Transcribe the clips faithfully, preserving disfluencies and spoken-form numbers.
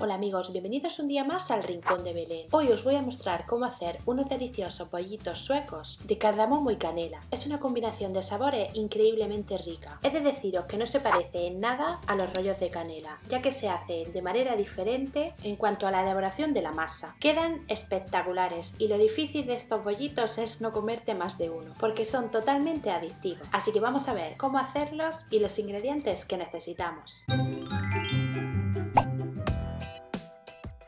Hola amigos, bienvenidos un día más al Rincón de Belén. Hoy os voy a mostrar cómo hacer unos deliciosos bollitos suecos de cardamomo y canela. Es una combinación de sabores increíblemente rica. He de deciros que no se parece en nada a los rollos de canela, ya que se hacen de manera diferente en cuanto a la elaboración de la masa. Quedan espectaculares y lo difícil de estos bollitos es no comerte más de uno, porque son totalmente adictivos. Así que vamos a ver cómo hacerlos y los ingredientes que necesitamos.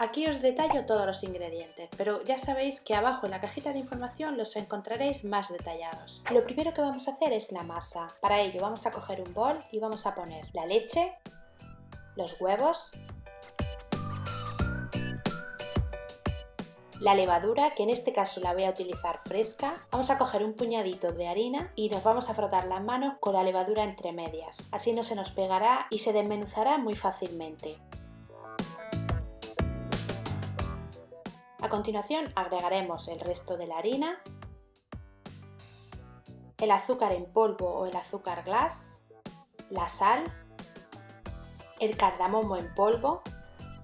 Aquí os detallo todos los ingredientes, pero ya sabéis que abajo en la cajita de información los encontraréis más detallados. Lo primero que vamos a hacer es la masa. Para ello vamos a coger un bol y vamos a poner la leche, los huevos, la levadura, que en este caso la voy a utilizar fresca. Vamos a coger un puñadito de harina y nos vamos a frotar las manos con la levadura entre medias. Así no se nos pegará y se desmenuzará muy fácilmente. A continuación agregaremos el resto de la harina, el azúcar en polvo o el azúcar glass, la sal, el cardamomo en polvo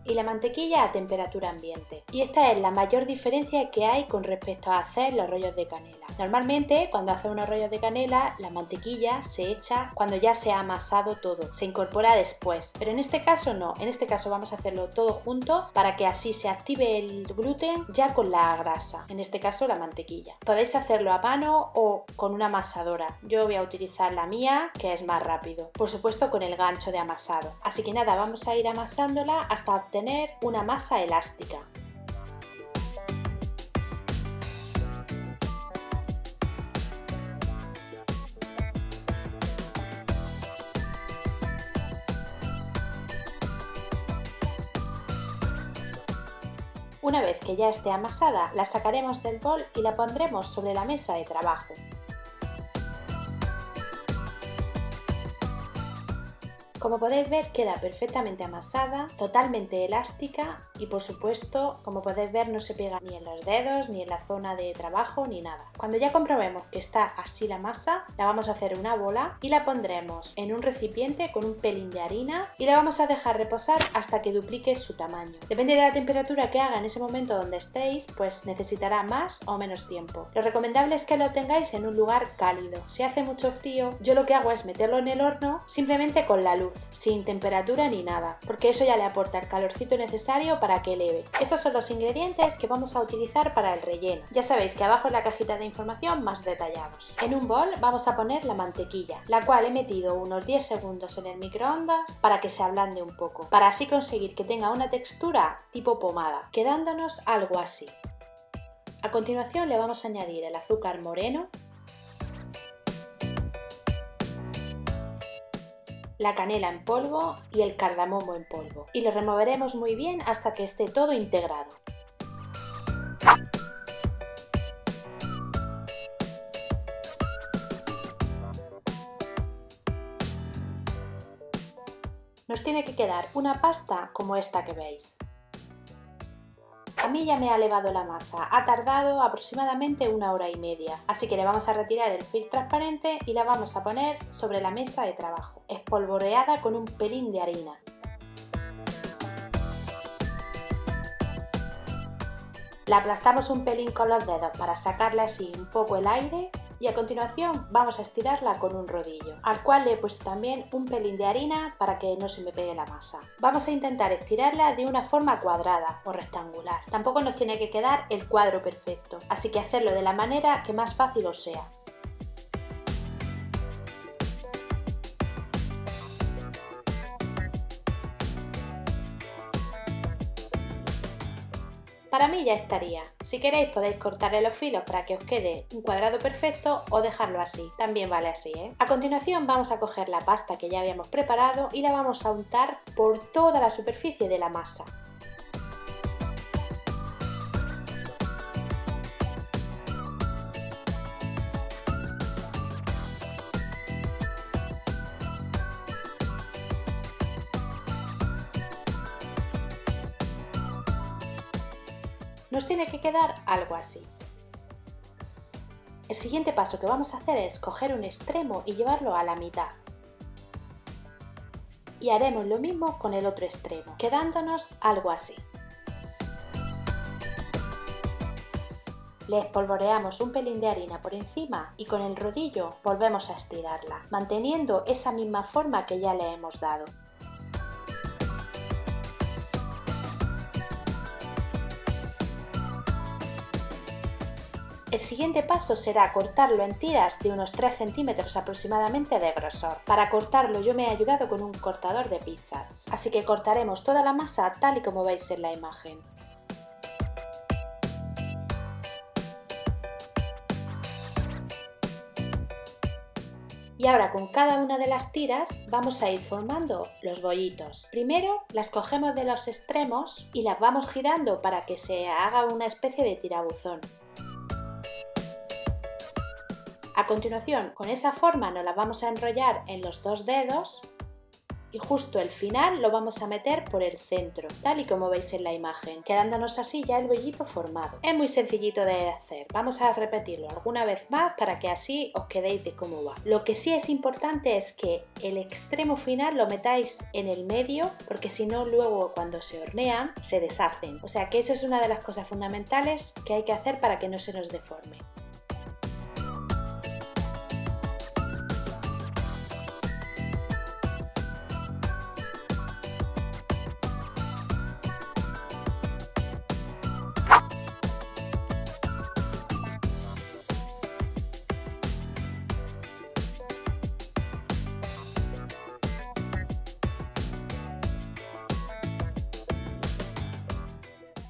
y la mantequilla a temperatura ambiente. Y esta es la mayor diferencia que hay con respecto a hacer los rollos de canela. Normalmente cuando haces unos rollos de canela la mantequilla se echa cuando ya se ha amasado todo, se incorpora después, pero en este caso no, en este caso vamos a hacerlo todo junto para que así se active el gluten ya con la grasa, en este caso la mantequilla. Podéis hacerlo a mano o con una amasadora, yo voy a utilizar la mía que es más rápido, por supuesto con el gancho de amasado. Así que nada, vamos a ir amasándola hasta obtener tener una masa elástica. Una vez que ya esté amasada, la sacaremos del bol y la pondremos sobre la mesa de trabajo. Como podéis ver, queda perfectamente amasada, totalmente elástica y por supuesto, como podéis ver, no se pega ni en los dedos, ni en la zona de trabajo, ni nada. Cuando ya comprobemos que está así la masa, la vamos a hacer una bola y la pondremos en un recipiente con un pelín de harina y la vamos a dejar reposar hasta que duplique su tamaño. Depende de la temperatura que haga en ese momento donde estéis, pues necesitará más o menos tiempo. Lo recomendable es que lo tengáis en un lugar cálido. Si hace mucho frío, yo lo que hago es meterlo en el horno simplemente con la luz, sin temperatura ni nada, porque eso ya le aporta el calorcito necesario para que eleve. Esos son los ingredientes que vamos a utilizar para el relleno. Ya sabéis que abajo en la cajita de información más detallados. En un bol vamos a poner la mantequilla, la cual he metido unos diez segundos en el microondas para que se ablande un poco, para así conseguir que tenga una textura tipo pomada, quedándonos algo así. A continuación le vamos a añadir el azúcar moreno, la canela en polvo y el cardamomo en polvo y lo removeremos muy bien hasta que esté todo integrado. Nos tiene que quedar una pasta como esta que veis. A mí ya me ha elevado la masa, ha tardado aproximadamente una hora y media, así que le vamos a retirar el film transparente y la vamos a poner sobre la mesa de trabajo, espolvoreada con un pelín de harina. La aplastamos un pelín con los dedos para sacarle así un poco el aire y a continuación vamos a estirarla con un rodillo, al cual le he puesto también un pelín de harina para que no se me pegue la masa. Vamos a intentar estirarla de una forma cuadrada o rectangular. Tampoco nos tiene que quedar el cuadro perfecto, así que hacerlo de la manera que más fácil os sea. Para mí ya estaría. Si queréis podéis cortarle los filos para que os quede un cuadrado perfecto o dejarlo así, también vale así, ¿eh? A continuación vamos a coger la pasta que ya habíamos preparado y la vamos a untar por toda la superficie de la masa. Nos tiene que quedar algo así. El siguiente paso que vamos a hacer es coger un extremo y llevarlo a la mitad. y haremos lo mismo con el otro extremo, quedándonos algo así. Le espolvoreamos un pelín de harina por encima y con el rodillo volvemos a estirarla, manteniendo esa misma forma que ya le hemos dado. El siguiente paso será cortarlo en tiras de unos tres centímetros aproximadamente de grosor. Para cortarlo yo me he ayudado con un cortador de pizzas, así que cortaremos toda la masa tal y como veis en la imagen. Y ahora con cada una de las tiras vamos a ir formando los bollitos. Primero las cogemos de los extremos y las vamos girando para que se haga una especie de tirabuzón. A continuación, con esa forma nos las vamos a enrollar en los dos dedos y justo el final lo vamos a meter por el centro, tal y como veis en la imagen, quedándonos así ya el bollito formado. Es muy sencillito de hacer, vamos a repetirlo alguna vez más para que así os quedéis de cómo va. Lo que sí es importante es que el extremo final lo metáis en el medio, porque si no luego cuando se hornean se deshacen. O sea que esa es una de las cosas fundamentales que hay que hacer para que no se nos deforme.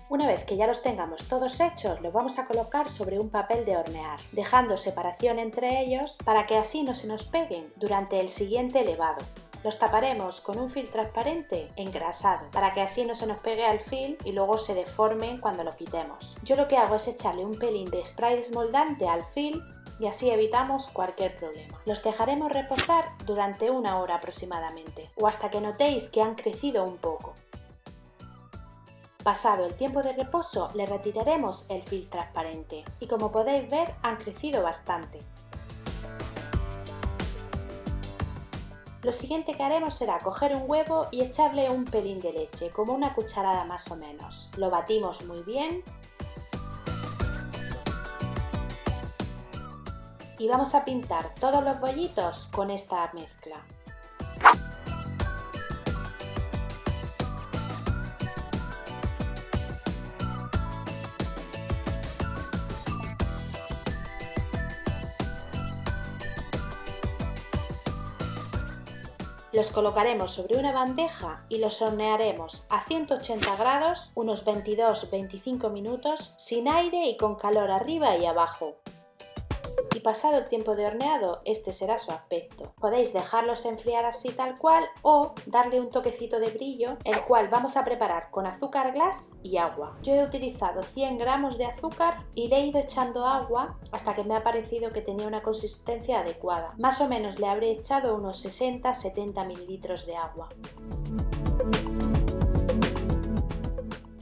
Una vez que ya los tengamos todos hechos, los vamos a colocar sobre un papel de hornear, dejando separación entre ellos para que así no se nos peguen durante el siguiente elevado. Los taparemos con un film transparente engrasado para que así no se nos pegue al film y luego se deformen cuando lo quitemos. Yo lo que hago es echarle un pelín de spray desmoldante al film y así evitamos cualquier problema. Los dejaremos reposar durante una hora aproximadamente o hasta que notéis que han crecido un poco. Pasado el tiempo de reposo, le retiraremos el film transparente y como podéis ver han crecido bastante. Lo siguiente que haremos será coger un huevo y echarle un pelín de leche, como una cucharada más o menos. Lo batimos muy bien y vamos a pintar todos los bollitos con esta mezcla. Los colocaremos sobre una bandeja y los hornearemos a ciento ochenta grados unos veintidós a veinticinco minutos sin aire y con calor arriba y abajo. Y pasado el tiempo de horneado, este será su aspecto. Podéis dejarlos enfriar así tal cual o darle un toquecito de brillo, el cual vamos a preparar con azúcar glass y agua. Yo he utilizado cien gramos de azúcar y le he ido echando agua hasta que me ha parecido que tenía una consistencia adecuada. Más o menos le habré echado unos sesenta a setenta mililitros de agua.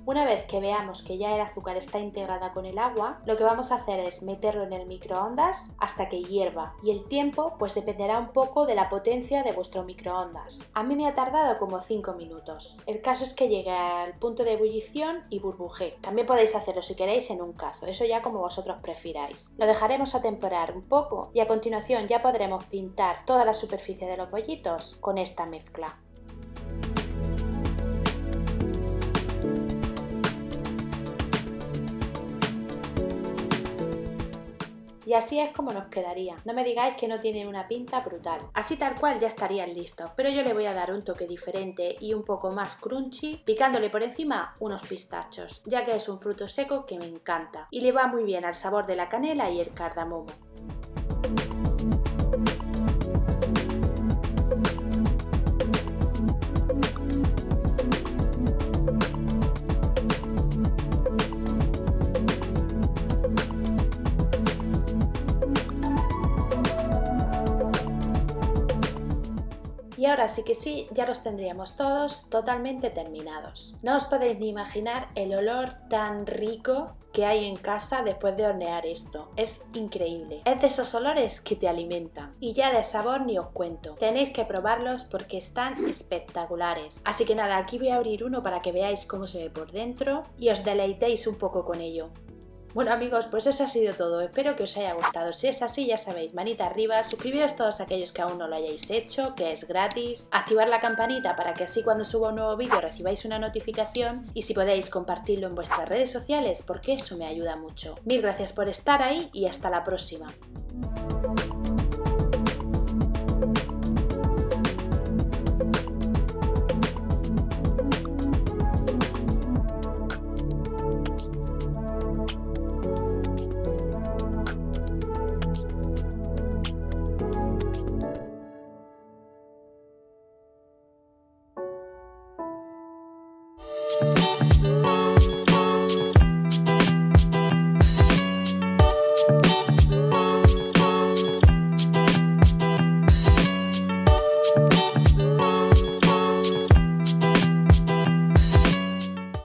Una vez que veamos que ya el azúcar está integrada con el agua, lo que vamos a hacer es meterlo en el microondas hasta que hierva y el tiempo pues dependerá un poco de la potencia de vuestro microondas. A mí me ha tardado como cinco minutos. El caso es que llegue al punto de ebullición y burbujee. También podéis hacerlo si queréis en un cazo, eso ya como vosotros prefiráis. Lo dejaremos atemperar un poco y a continuación ya podremos pintar toda la superficie de los bollitos con esta mezcla. Y así es como nos quedaría. No me digáis que no tiene una pinta brutal. Así tal cual ya estarían listos, pero yo le voy a dar un toque diferente y un poco más crunchy, picándole por encima unos pistachos, ya que es un fruto seco que me encanta y le va muy bien al sabor de la canela y el cardamomo. anterior, así que sí, ya los tendríamos todos totalmente terminados. No os podéis ni imaginar el olor tan rico que hay en casa después de hornear esto. Es increíble. Es de esos olores que te alimentan. Y ya de sabor ni os cuento. Tenéis que probarlos porque están espectaculares. Así que nada, aquí voy a abrir uno para que veáis cómo se ve por dentro y os deleitéis un poco con ello. Bueno amigos, pues eso ha sido todo, espero que os haya gustado, si es así ya sabéis, manita arriba, suscribiros todos aquellos que aún no lo hayáis hecho, que es gratis, activar la campanita para que así cuando suba un nuevo vídeo recibáis una notificación y si podéis compartirlo en vuestras redes sociales porque eso me ayuda mucho. Mil gracias por estar ahí y hasta la próxima. We'll